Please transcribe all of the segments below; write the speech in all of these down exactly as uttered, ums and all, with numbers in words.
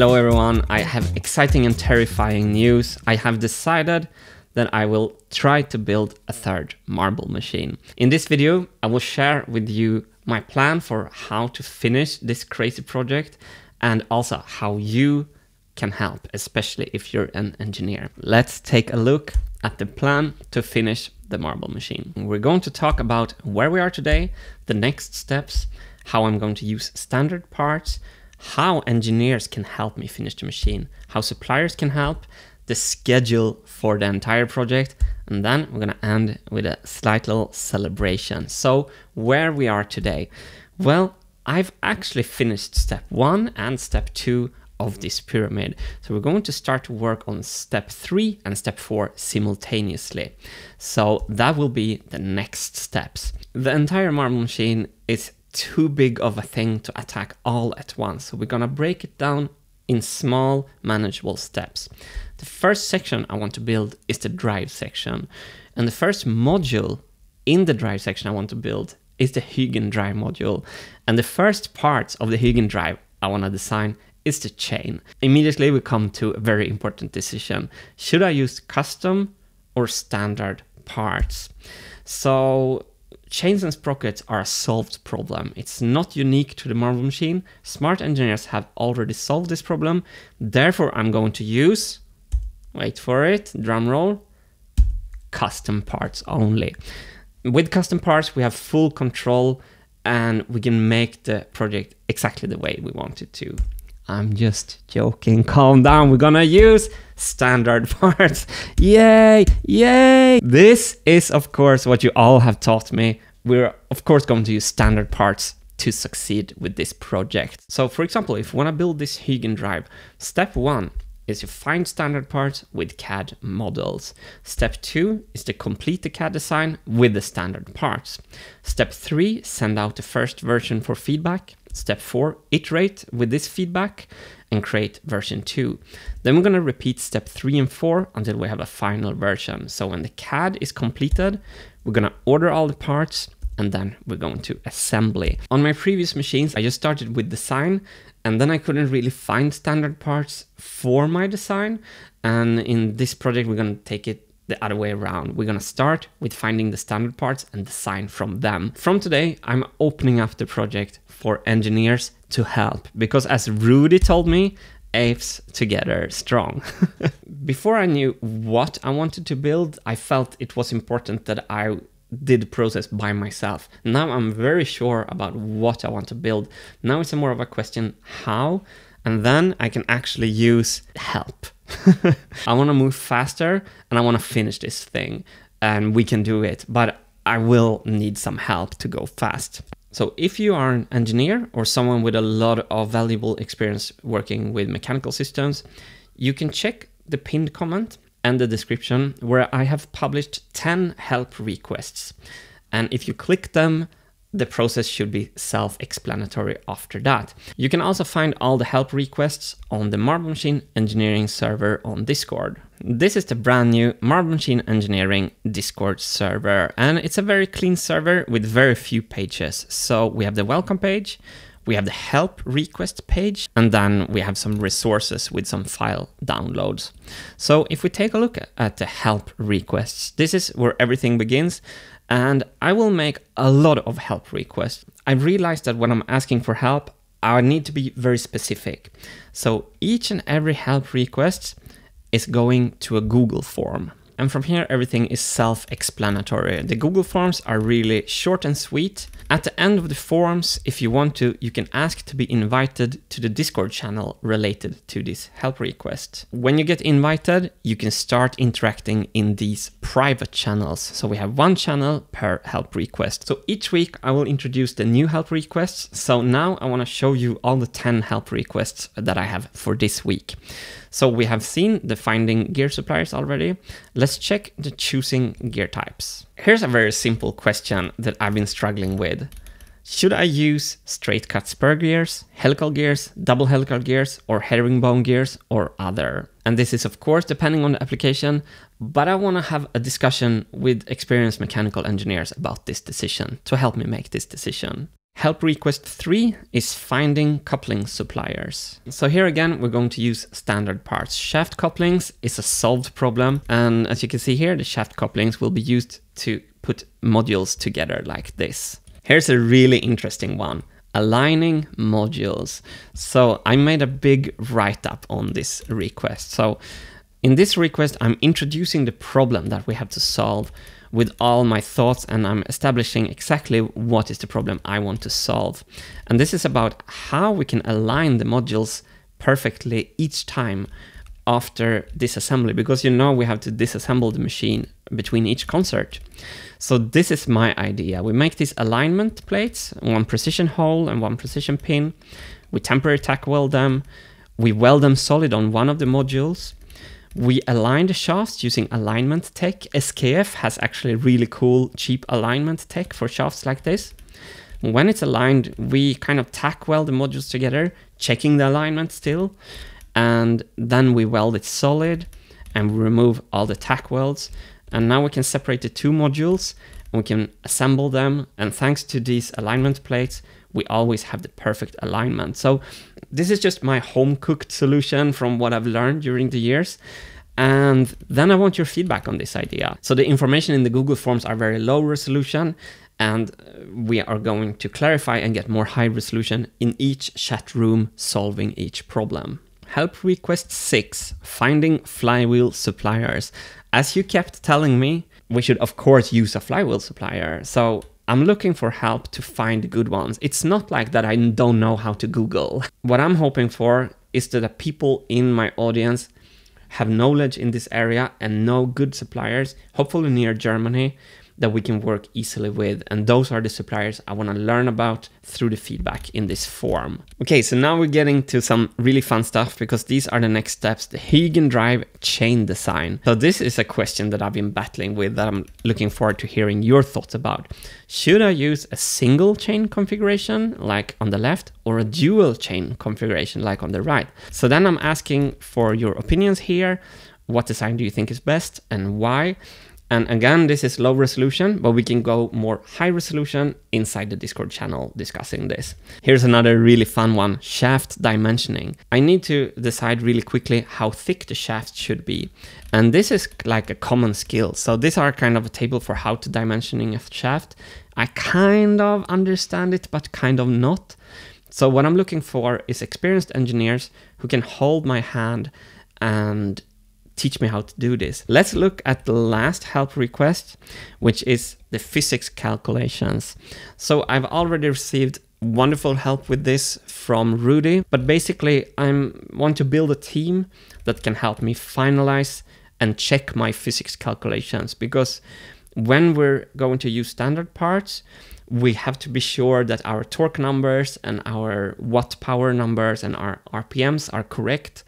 Hello everyone, I have exciting and terrifying news. I have decided that I will try to build a third marble machine. In this video, I will share with you my plan for how to finish this crazy project and also how you can help, especially if you're an engineer. Let's take a look at the plan to finish the marble machine. We're going to talk about where we are today, the next steps, how I'm going to use standard parts, how engineers can help me finish the machine, how suppliers can help, the schedule for the entire project, and then we're gonna end with a slight little celebration. So where we are today, well, I've actually finished step one and step two of this pyramid. So we're going to start to work on step three and step four simultaneously. So that will be the next steps. The entire marble machine is too big of a thing to attack all at once. So we're gonna break it down in small, manageable steps. The first section I want to build is the drive section. And the first module in the drive section I want to build is the Huygens drive module. And the first parts of the Huygens drive I wanna design is the chain. Immediately we come to a very important decision. Should I use custom or standard parts? So, chains and sprockets are a solved problem. It's not unique to the marble machine. Smart engineers have already solved this problem. Therefore, I'm going to use, wait for it, drum roll, custom parts only. With custom parts, we have full control and we can make the project exactly the way we want it to. I'm just joking, calm down. We're gonna use standard parts. Yay, yay. This is of course what you all have taught me. We're of course going to use standard parts to succeed with this project. So for example, if you wanna build this Huygens drive, step one is you find standard parts with C A D models. Step two is to complete the C A D design with the standard parts. Step three, send out the first version for feedback. Step four, iterate with this feedback and create version two. Then we're gonna repeat step three and four until we have a final version. So when the C A D is completed, we're gonna order all the parts and then we're going to assembly. On my previous machines, I just started with design and then I couldn't really find standard parts for my design. And in this project, we're gonna take it the other way around. We're gonna start with finding the standard parts and design from them. From today, I'm opening up the project for engineers to help, because as Rudy told me, apes together strong. Before I knew what I wanted to build, I felt it was important that I did the process by myself. Now I'm very sure about what I want to build. Now it's more of a question, how? And then I can actually use help. I want to move faster and I want to finish this thing and we can do it, but I will need some help to go fast. So if you are an engineer or someone with a lot of valuable experience working with mechanical systems, you can check the pinned comment and the description where I have published ten help requests. And if you click them, the process should be self-explanatory after that. You can also find all the help requests on the Marble Machine Engineering server on Discord. This is the brand new Marble Machine Engineering Discord server, and it's a very clean server with very few pages. So we have the welcome page, we have the help request page, and then we have some resources with some file downloads. So if we take a look at the help requests, this is where everything begins. And I will make a lot of help requests. I realized that when I'm asking for help, I need to be very specific. So each and every help request is going to a Google form. And from here, everything is self-explanatory. The Google forms are really short and sweet. At the end of the forms, if you want to, you can ask to be invited to the Discord channel related to this help request. When you get invited, you can start interacting in these private channels. So we have one channel per help request. So each week I will introduce the new help requests. So now I want to show you all the ten help requests that I have for this week. So we have seen the finding gear suppliers already. Let's check the choosing gear types. Here's a very simple question that I've been struggling with. Should I use straight cut spur gears, helical gears, double helical gears, or herringbone gears, or other? And this is of course depending on the application, but I want to have a discussion with experienced mechanical engineers about this decision to help me make this decision. Help request three is finding coupling suppliers. So here again, we're going to use standard parts. Shaft couplings is a solved problem. And as you can see here, the shaft couplings will be used to put modules together like this. Here's a really interesting one. Aligning modules. So I made a big write-up on this request. So in this request, I'm introducing the problem that we have to solve with all my thoughts, and I'm establishing exactly what is the problem I want to solve. And this is about how we can align the modules perfectly each time after disassembly, because you know we have to disassemble the machine between each concert. So this is my idea. We make these alignment plates, one precision hole and one precision pin. We temporary tack weld them. We weld them solid on one of the modules. We align the shafts using alignment tech. S K F has actually really cool, cheap alignment tech for shafts like this. When it's aligned, we kind of tack weld the modules together, checking the alignment still, and then we weld it solid and we remove all the tack welds. And now we can separate the two modules and we can assemble them. And thanks to these alignment plates, we always have the perfect alignment. So this is just my home-cooked solution from what I've learned during the years. And then I want your feedback on this idea. So the information in the Google Forms are very low resolution, and we are going to clarify and get more high resolution in each chat room solving each problem. Help request six, finding flywheel suppliers. As you kept telling me, we should of course use a flywheel supplier. So I'm looking for help to find good ones. It's not like that I don't know how to Google. What I'm hoping for is that the people in my audience have knowledge in this area and know good suppliers, hopefully near Germany, that we can work easily with. And those are the suppliers I wanna learn about through the feedback in this form. Okay, so now we're getting to some really fun stuff, because these are the next steps, the Huygens drive chain design. So this is a question that I've been battling with, that I'm looking forward to hearing your thoughts about. Should I use a single chain configuration, like on the left, or a dual chain configuration, like on the right? So then I'm asking for your opinions here. What design do you think is best and why? And again, this is low resolution, but we can go more high resolution inside the Discord channel discussing this. Here's another really fun one, shaft dimensioning. I need to decide really quickly how thick the shaft should be. And this is like a common skill. So these are kind of a table for how to dimensioning a shaft. I kind of understand it, but kind of not. So what I'm looking for is experienced engineers who can hold my hand and teach me how to do this. Let's look at the last help request, which is the physics calculations. So I've already received wonderful help with this from Rudy, but basically I want to build a team that can help me finalize and check my physics calculations, because when we're going to use standard parts, we have to be sure that our torque numbers and our watt power numbers and our R P Ms are correct,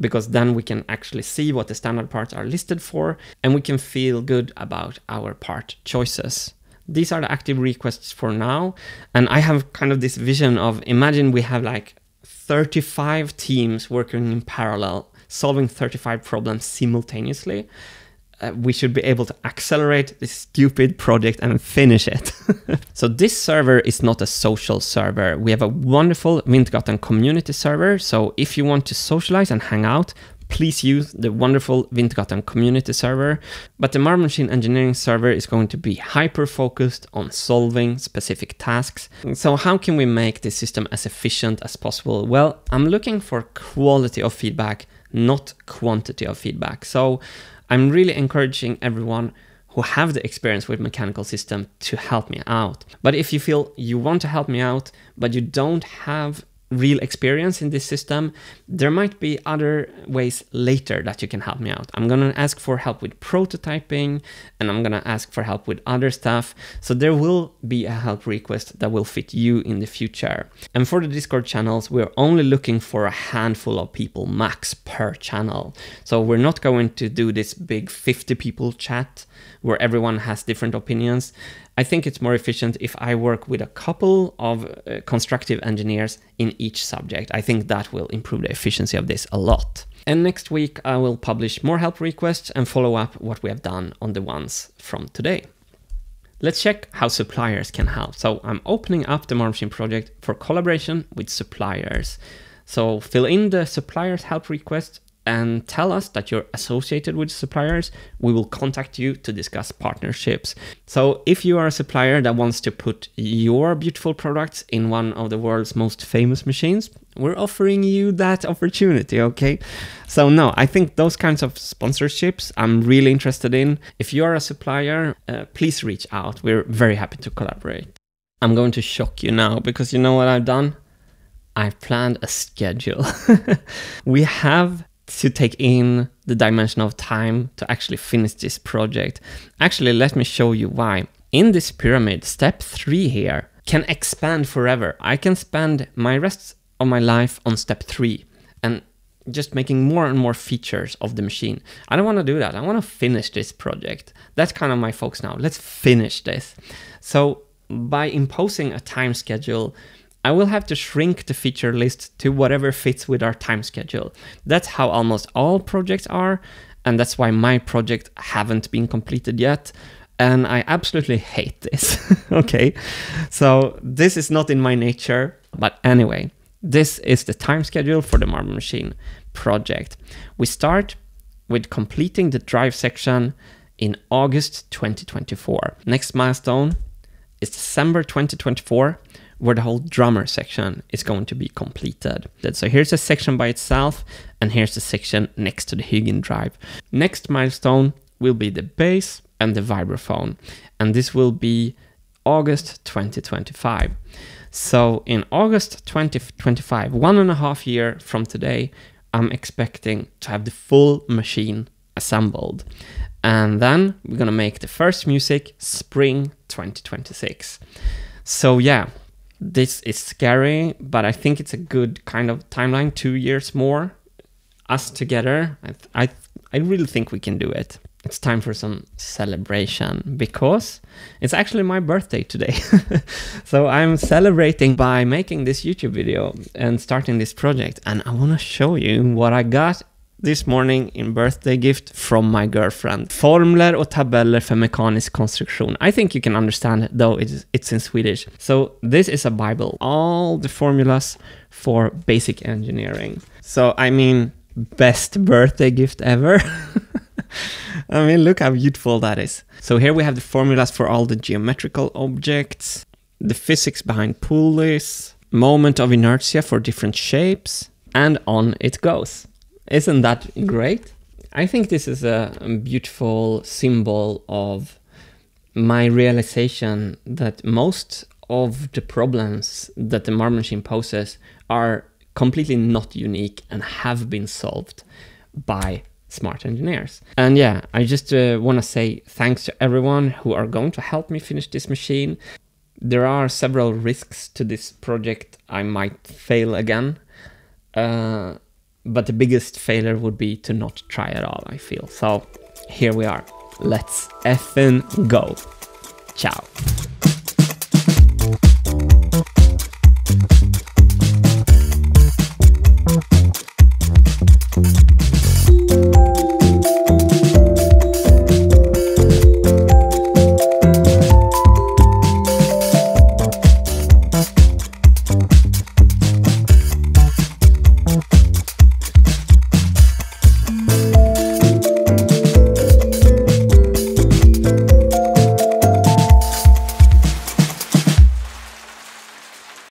because then we can actually see what the standard parts are listed for, and we can feel good about our part choices. These are the active requests for now. And I have kind of this vision of, imagine we have like thirty-five teams working in parallel, solving thirty-five problems simultaneously. Uh, we should be able to accelerate this stupid project and finish it. So this server is not a social server. We have a wonderful Wintergatan community server. So if you want to socialize and hang out, please use the wonderful Wintergatan community server. But the Marble Machine Engineering server is going to be hyper-focused on solving specific tasks. So how can we make this system as efficient as possible? Well, I'm looking for quality of feedback, not quantity of feedback. So I'm really encouraging everyone who have the experience with mechanical system to help me out. But if you feel you want to help me out, but you don't have real experience in this system, there might be other ways later that you can help me out. I'm gonna ask for help with prototyping, and I'm gonna ask for help with other stuff. So there will be a help request that will fit you in the future. And for the Discord channels, we're only looking for a handful of people max per channel. So we're not going to do this big fifty people chat where everyone has different opinions. I think it's more efficient if I work with a couple of uh, constructive engineers in each subject. I think that will improve the efficiency of this a lot. And next week I will publish more help requests and follow up what we have done on the ones from today. Let's check how suppliers can help. So I'm opening up the Marble Machine project for collaboration with suppliers. So fill in the suppliers help request and tell us that you're associated with suppliers. We will contact you to discuss partnerships. So if you are a supplier that wants to put your beautiful products in one of the world's most famous machines, we're offering you that opportunity, okay? So no, I think those kinds of sponsorships I'm really interested in. If you are a supplier, uh, please reach out. We're very happy to collaborate. I'm going to shock you now because you know what I've done? I've planned a schedule. We have to take in the dimension of time to actually finish this project. Actually, let me show you why. In this pyramid, step three here can expand forever. I can spend my rest of my life on step three and just making more and more features of the machine. I don't want to do that. I want to finish this project. That's kind of my focus now. Let's finish this. So by imposing a time schedule, I will have to shrink the feature list to whatever fits with our time schedule. That's how almost all projects are, and that's why my project haven't been completed yet. And I absolutely hate this, okay? So this is not in my nature, but anyway, this is the time schedule for the Marble Machine project. We start with completing the drive section in August twenty twenty-four. Next milestone is December twenty twenty-four. Where the whole drummer section is going to be completed. So here's a section by itself, and here's the section next to the Huygens drive. Next milestone will be the bass and the vibraphone, and this will be August twenty twenty-five. So in August twenty twenty-five, one and a half year from today, I'm expecting to have the full machine assembled. And then we're gonna make the first music spring twenty twenty-six. So yeah, this is scary, but I think it's a good kind of timeline, two years more, us together. I, I, I really think we can do it. It's time for some celebration because it's actually my birthday today. So I'm celebrating by making this YouTube video and starting this project. And I want to show you what I got this morning in birthday gift from my girlfriend. Formler och tabeller för mekanisk konstruktion. I think you can understand though it's, it's in Swedish. So this is a Bible. All the formulas for basic engineering. So I mean, best birthday gift ever. I mean, look how beautiful that is. So here we have the formulas for all the geometrical objects, the physics behind pulleys, moment of inertia for different shapes, and on it goes. Isn't that great? I think this is a beautiful symbol of my realization that most of the problems that the Marble Machine poses are completely not unique and have been solved by smart engineers. And yeah, I just uh, want to say thanks to everyone who are going to help me finish this machine. There are several risks to this project. I might fail again. Uh, But the biggest failure would be to not try at all, I feel. So here we are. Let's effing go. Ciao.